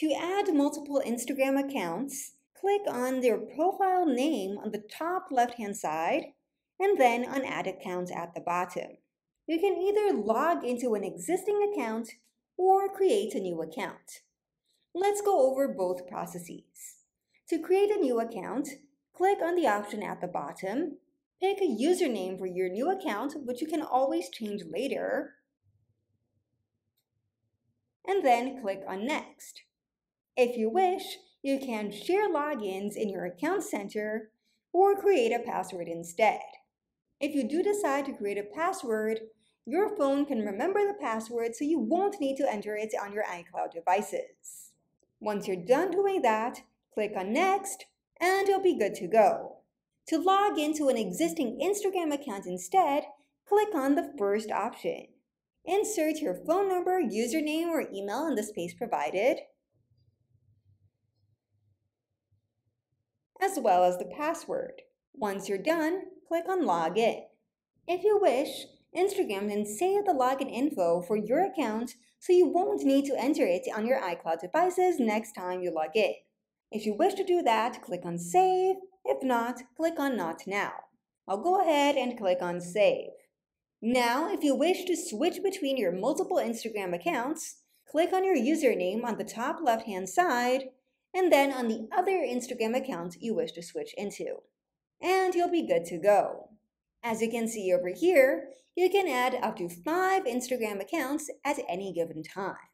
To add multiple Instagram accounts, click on their profile name on the top left-hand side and then on Add Accounts at the bottom. You can either log into an existing account or create a new account. Let's go over both processes. To create a new account, click on the option at the bottom, pick a username for your new account, which you can always change later, and then click on Next. If you wish, you can share logins in your account center or create a password instead. If you do decide to create a password, your phone can remember the password so you won't need to enter it on your iCloud devices. Once you're done doing that, click on Next and you'll be good to go. To log into an existing Instagram account instead, click on the first option. Insert your phone number, username, or email in the space provided, as well as the password. Once you're done, click on Login. If you wish, Instagram can save the login info for your account so you won't need to enter it on your iCloud devices next time you log in. If you wish to do that, click on Save. If not, click on Not Now. I'll go ahead and click on Save. Now, if you wish to switch between your multiple Instagram accounts, click on your username on the top left-hand side, and then on the other Instagram account you wish to switch into. And you'll be good to go. As you can see over here, you can add up to 5 Instagram accounts at any given time.